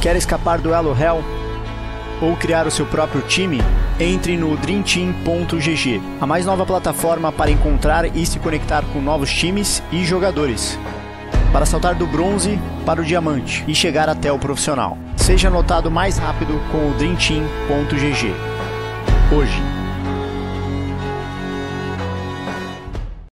Quer escapar do elo Hell ou criar o seu próprio time? Entre no dreamteam.gg, a mais nova plataforma para encontrar e se conectar com novos times e jogadores, para saltar do bronze para o diamante e chegar até o profissional. Seja anotado mais rápido com o dreamteam.gg. Hoje.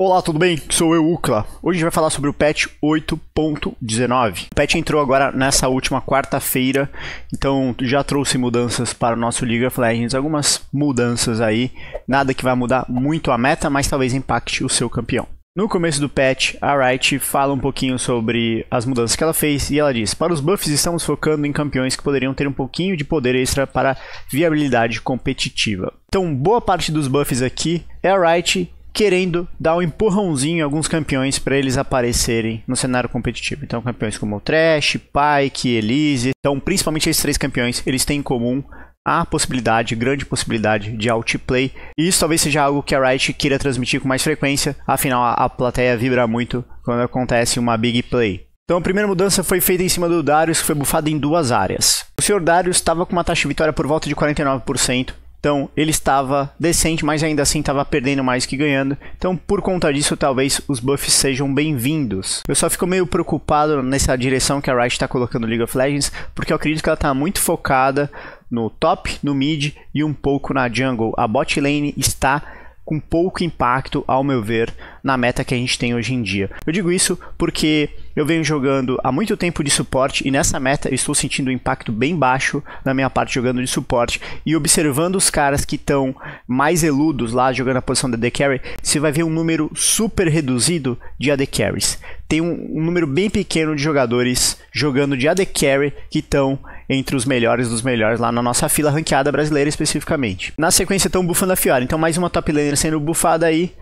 Olá, tudo bem? Sou eu, Ucla. Hoje a gente vai falar sobre o patch 8.19. O patch entrou agora nessa última quarta-feira, então já trouxe mudanças para o nosso League of Legends, algumas mudanças aí, nada que vai mudar muito a meta, mas talvez impacte o seu campeão. No começo do patch, a Riot fala um pouquinho sobre as mudanças que ela fez e ela diz: para os buffs estamos focando em campeões que poderiam ter um pouquinho de poder extra para viabilidade competitiva. Então boa parte dos buffs aqui é a Riot querendo dar um empurrãozinho em alguns campeões para eles aparecerem no cenário competitivo. Então campeões como o Thresh, Pyke, Elise. Então principalmente esses três campeões, eles têm em comum a possibilidade, grande possibilidade de outplay. E isso talvez seja algo que a Riot queira transmitir com mais frequência, afinal a plateia vibra muito quando acontece uma big play. Então a primeira mudança foi feita em cima do Darius, que foi bufado em duas áreas. O senhor Darius estava com uma taxa de vitória por volta de 49%. Então ele estava decente, mas ainda assim estava perdendo mais que ganhando. Então por conta disso talvez os buffs sejam bem-vindos. Eu só fico meio preocupado nessa direção que a Riot está colocando no League of Legends, porque eu acredito que ela está muito focada no top, no mid e um pouco na jungle. A bot lane está com pouco impacto, ao meu ver, na meta que a gente tem hoje em dia. Eu digo isso porque eu venho jogando há muito tempo de suporte e nessa meta eu estou sentindo um impacto bem baixo na minha parte jogando de suporte, e observando os caras que estão mais eludos lá jogando a posição de AD Carry, você vai ver um número super reduzido de AD Carries. Tem um número bem pequeno de jogadores jogando de AD Carry que estão entre os melhores dos melhores lá na nossa fila ranqueada brasileira especificamente. Na sequência estão bufando a Fiora, então mais uma top laner sendo bufada aí,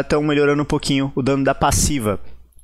estão melhorando um pouquinho o dano da passiva.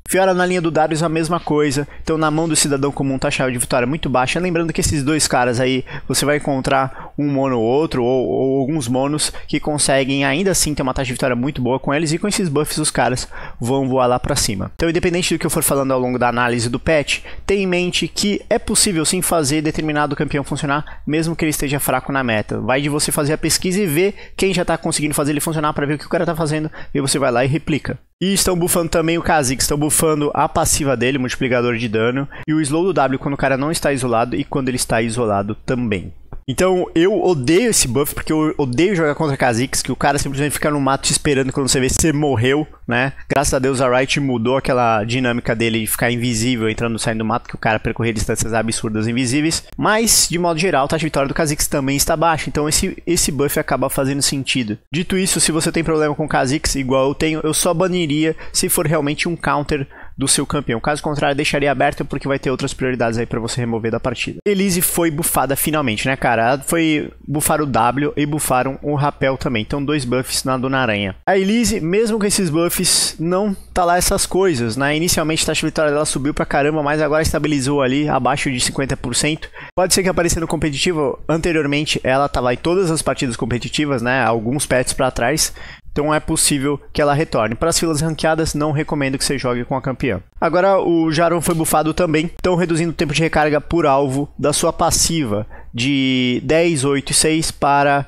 Fiora na linha do Darius a mesma coisa, então na mão do cidadão comum tá a chave de vitória muito baixa. Lembrando que esses dois caras aí, você vai encontrar um mono ou outro, ou alguns monos que conseguem ainda assim ter uma taxa de vitória muito boa com eles, e com esses buffs os caras vão voar lá pra cima. Então independente do que eu for falando ao longo da análise do patch, tenha em mente que é possível sim fazer determinado campeão funcionar, mesmo que ele esteja fraco na meta. Vai de você fazer a pesquisa e ver quem já tá conseguindo fazer ele funcionar, pra ver o que o cara tá fazendo, e você vai lá e replica. E estão bufando também o Kha'Zix, estão bufando a passiva dele, multiplicador de dano, e o slow do W quando o cara não está isolado e quando ele está isolado também. Então eu odeio esse buff, porque eu odeio jogar contra Kha'Zix, que o cara simplesmente fica no mato te esperando quando você vê que você morreu, né? Graças a Deus a Riot mudou aquela dinâmica dele de ficar invisível, entrando e saindo do mato, que o cara percorrer distâncias absurdas invisíveis. Mas, de modo geral, a taxa de vitória do Kha'Zix também está baixa, então esse buff acaba fazendo sentido. Dito isso, se você tem problema com Kha'Zix, igual eu tenho, eu só baniria se for realmente um counter do seu campeão. Caso contrário, deixaria aberto, porque vai ter outras prioridades aí pra você remover da partida. Elise foi bufada finalmente, né, cara? Foi bufar o W e bufaram o Rapel também. Então, dois buffs na Dona Aranha. A Elise, mesmo com esses buffs, não tá lá essas coisas, né? Inicialmente a taxa de vitória dela subiu pra caramba, mas agora estabilizou ali abaixo de 50%. Pode ser que apareça no competitivo. Anteriormente, ela tava em todas as partidas competitivas, né? Alguns patches pra trás. Então é possível que ela retorne. Para as filas ranqueadas, não recomendo que você jogue com a campeã. Agora o Jarvan foi bufado também. Estão reduzindo o tempo de recarga por alvo da sua passiva de 10, 8 e 6 para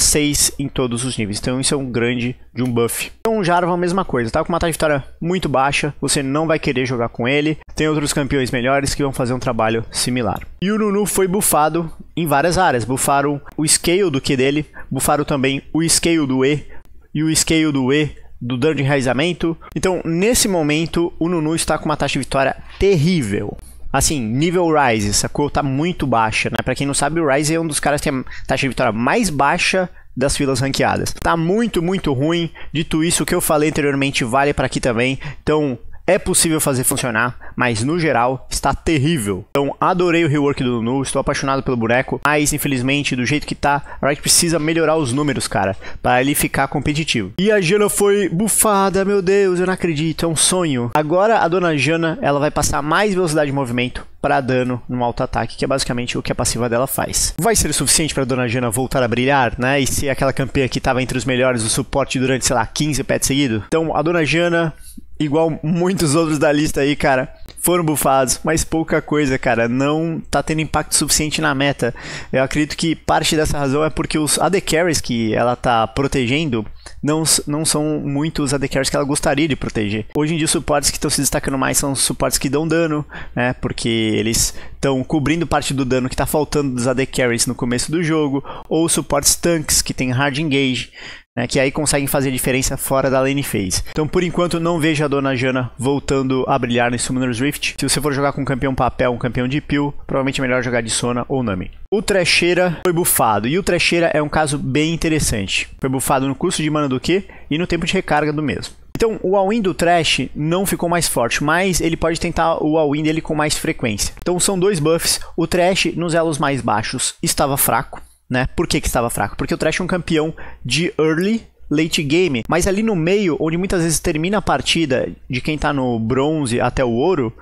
6 em todos os níveis. Então isso é um grande de um buff. Então o Jarvan a mesma coisa. Tá com uma taxa de vitória muito baixa. Você não vai querer jogar com ele. Tem outros campeões melhores que vão fazer um trabalho similar. E o Nunu foi bufado em várias áreas. Bufaram o scale do Q dele. Bufaram também o scale do E. E o scale do E, do dano de enraizamento. Então, nesse momento, o Nunu está com uma taxa de vitória terrível. Assim, nível Rise, sacou? Tá muito baixa, né? Pra quem não sabe, o Rise é um dos caras que tem a taxa de vitória mais baixa das filas ranqueadas. Tá muito, muito ruim. Dito isso, o que eu falei anteriormente vale pra aqui também. Então, é possível fazer funcionar, mas no geral está terrível. Então adorei o rework do Nunu, estou apaixonado pelo boneco, mas infelizmente do jeito que tá, a Riot precisa melhorar os números, cara, para ele ficar competitivo. E a Janna foi bufada, meu Deus, eu não acredito, é um sonho. Agora a dona Janna, ela vai passar mais velocidade de movimento para dano no auto-ataque, que é basicamente o que a passiva dela faz. Vai ser o suficiente para a Dona Janna voltar a brilhar, né? E ser aquela campeã que estava entre os melhores do suporte durante, sei lá, 15 pets seguidos? Então, a Dona Janna, igual muitos outros da lista aí, cara, foram bufados, mas pouca coisa, cara, não tá tendo impacto suficiente na meta. Eu acredito que parte dessa razão é porque os AD Carries que ela tá protegendo não são muitos AD Carries que ela gostaria de proteger. Hoje em dia os suportes que estão se destacando mais são os suportes que dão dano, né, porque eles estão cobrindo parte do dano que tá faltando dos AD Carries no começo do jogo, ou os suportes tanques que tem hard engage, né, que aí conseguem fazer diferença fora da lane phase. Então por enquanto não vejo a Dona Janna voltando a brilhar no Summoner's Rift. Se você for jogar com um campeão papel, um campeão de peel, provavelmente é melhor jogar de Sona ou Nami. O Thresheira foi bufado, e o Thresheira é um caso bem interessante. Foi bufado no custo de mana do Q e no tempo de recarga do mesmo. Então o all-in do Thresh não ficou mais forte, mas ele pode tentar o all-in dele com mais frequência. Então são dois buffs. O Thresh nos elos mais baixos estava fraco, né? Por que estava fraco? Porque o Thresh é um campeão de early, late game, mas ali no meio, onde muitas vezes termina a partida de quem está no bronze até o ouro,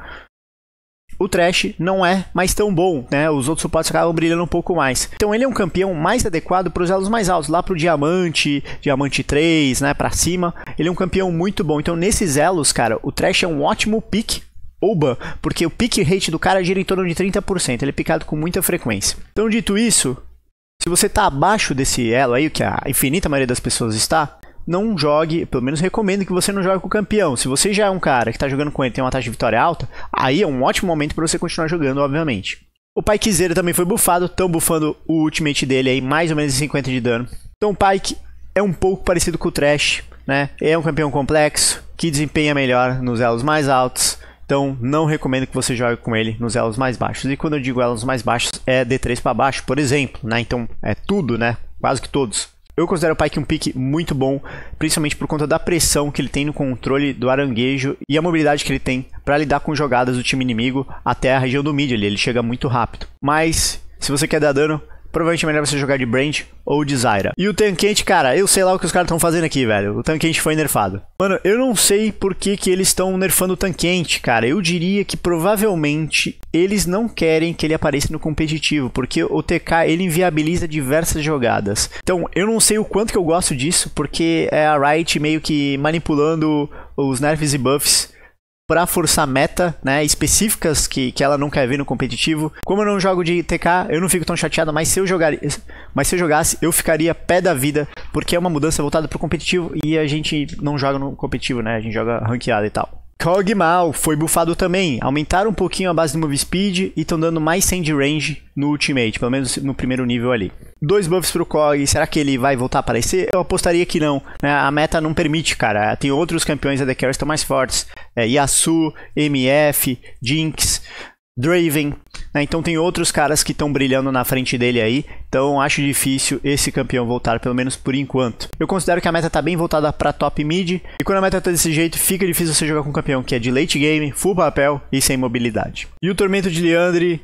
o Thresh não é mais tão bom, né? Os outros suportes acabam brilhando um pouco mais. Então ele é um campeão mais adequado para os elos mais altos, lá pro diamante, diamante 3, né, para cima. Ele é um campeão muito bom. Então nesses elos, cara, o Thresh é um ótimo pick. Oba, porque o pick rate do cara gira em torno de 30%, ele é picado com muita frequência. Então dito isso, se você está abaixo desse elo aí, que a infinita maioria das pessoas está, não jogue, pelo menos recomendo que você não jogue com o campeão. Se você já é um cara que está jogando com ele e tem uma taxa de vitória alta, aí é um ótimo momento para você continuar jogando, obviamente. O Pykezeiro também foi bufado, estão bufando o ultimate dele aí, mais ou menos 50 de dano. Então o Pyke é um pouco parecido com o Thresh, né? É um campeão complexo, que desempenha melhor nos elos mais altos. Então, não recomendo que você jogue com ele nos elos mais baixos. E quando eu digo elos mais baixos, é D3 para baixo, por exemplo, né? Então, é tudo, né? Quase que todos. Eu considero o Pyke um pick muito bom, principalmente por conta da pressão que ele tem no controle do aranguejo e a mobilidade que ele tem para lidar com jogadas do time inimigo até a região do mid ali. Ele chega muito rápido. Mas, se você quer dar dano, provavelmente é melhor você jogar de Brand ou de Zyra. E o Tahm Kench, cara, eu sei lá o que os caras estão fazendo aqui, velho. O Tahm Kench foi nerfado. Mano, eu não sei por que eles estão nerfando o Tahm Kench, cara. Eu diria que provavelmente eles não querem que ele apareça no competitivo, porque o TK, ele inviabiliza diversas jogadas. Então, eu não sei o quanto que eu gosto disso, porque é a Riot meio que manipulando os nerfs e buffs para forçar meta, né, específicas que ela não quer ver no competitivo. Como eu não jogo de TK, eu não fico tão chateado, mas se eu jogasse, eu ficaria pé da vida, porque é uma mudança voltada pro competitivo e a gente não joga no competitivo, né, a gente joga ranqueada e tal. Kog'Maw foi bufado também, aumentaram um pouquinho a base do move speed e estão dando mais 100 de range no ultimate, pelo menos no primeiro nível ali. Dois buffs pro Kog, será que ele vai voltar a aparecer? Eu apostaria que não, a meta não permite, cara, tem outros campeões AD Carries que estão mais fortes, Yasuo, MF, Jinx, Draven, né? Então tem outros caras que estão brilhando na frente dele aí, então acho difícil esse campeão voltar, pelo menos por enquanto. Eu considero que a meta tá bem voltada pra top mid, e quando a meta tá desse jeito, fica difícil você jogar com um campeão que é de late game, full papel e sem mobilidade. E o Tormento de Liandry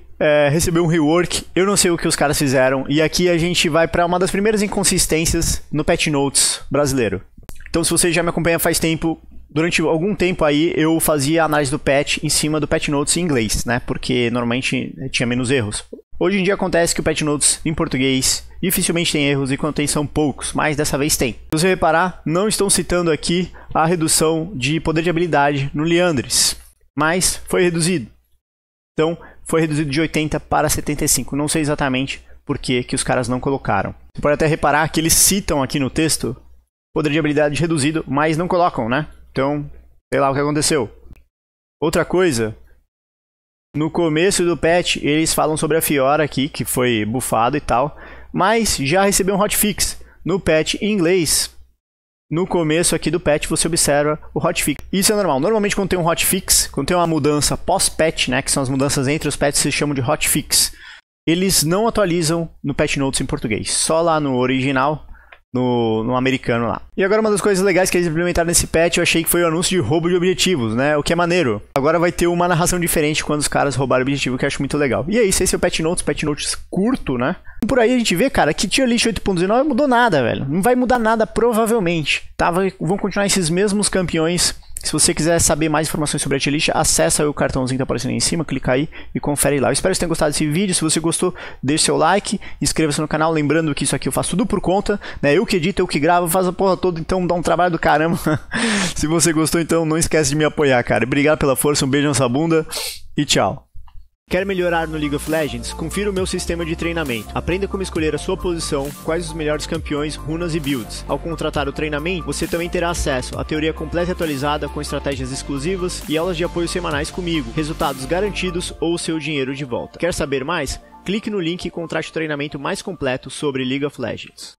recebeu um rework, eu não sei o que os caras fizeram, e aqui a gente vai pra uma das primeiras inconsistências no patch notes brasileiro. Então se você já me acompanha faz tempo, durante algum tempo aí eu fazia a análise do patch em cima do patch notes em inglês, né? Porque normalmente tinha menos erros. Hoje em dia acontece que o patch notes em português dificilmente tem erros e quando tem são poucos, mas dessa vez tem. Se você reparar, não estão citando aqui a redução de poder de habilidade no Liandry, mas foi reduzido. Então foi reduzido de 80 para 75, não sei exatamente por que os caras não colocaram. Você pode até reparar que eles citam aqui no texto poder de habilidade reduzido, mas não colocam, né? Então, sei lá o que aconteceu. Outra coisa, no começo do patch, eles falam sobre a Fiora aqui, que foi bufado e tal, mas já recebeu um hotfix no patch em inglês. No começo aqui do patch, você observa o hotfix. Isso é normal. Normalmente, quando tem um hotfix, quando tem uma mudança pós-patch, né, que são as mudanças entre os patches, se chamam de hotfix. Eles não atualizam no patch notes em português, só lá no original. No americano lá. E agora uma das coisas legais que eles implementaram nesse patch, eu achei que foi o anúncio de roubo de objetivos, né? O que é maneiro. Agora vai ter uma narração diferente quando os caras roubarem o objetivo, que eu acho muito legal. E é isso, esse é o patch notes curto, né? Por aí a gente vê, cara, que tier list 8.19 não mudou nada, velho. Não vai mudar nada, provavelmente. Tá? Vão continuar esses mesmos campeões Se você quiser saber mais informações sobre a tier list, acessa o cartãozinho que está aparecendo aí em cima, clica aí e confere lá. Eu espero que vocês tenham gostado desse vídeo. Se você gostou, deixe seu like, inscreva-se no canal. Lembrando que isso aqui eu faço tudo por conta, né? Eu que edito, eu que gravo, faço a porra toda, então dá um trabalho do caramba. Se você gostou, então não esquece de me apoiar, cara. Obrigado pela força, um beijo na sua bunda e tchau. Quer melhorar no League of Legends? Confira o meu sistema de treinamento. Aprenda como escolher a sua posição, quais os melhores campeões, runas e builds. Ao contratar o treinamento, você também terá acesso à teoria completa e atualizada com estratégias exclusivas e aulas de apoio semanais comigo, resultados garantidos ou seu dinheiro de volta. Quer saber mais? Clique no link e contrate o treinamento mais completo sobre League of Legends.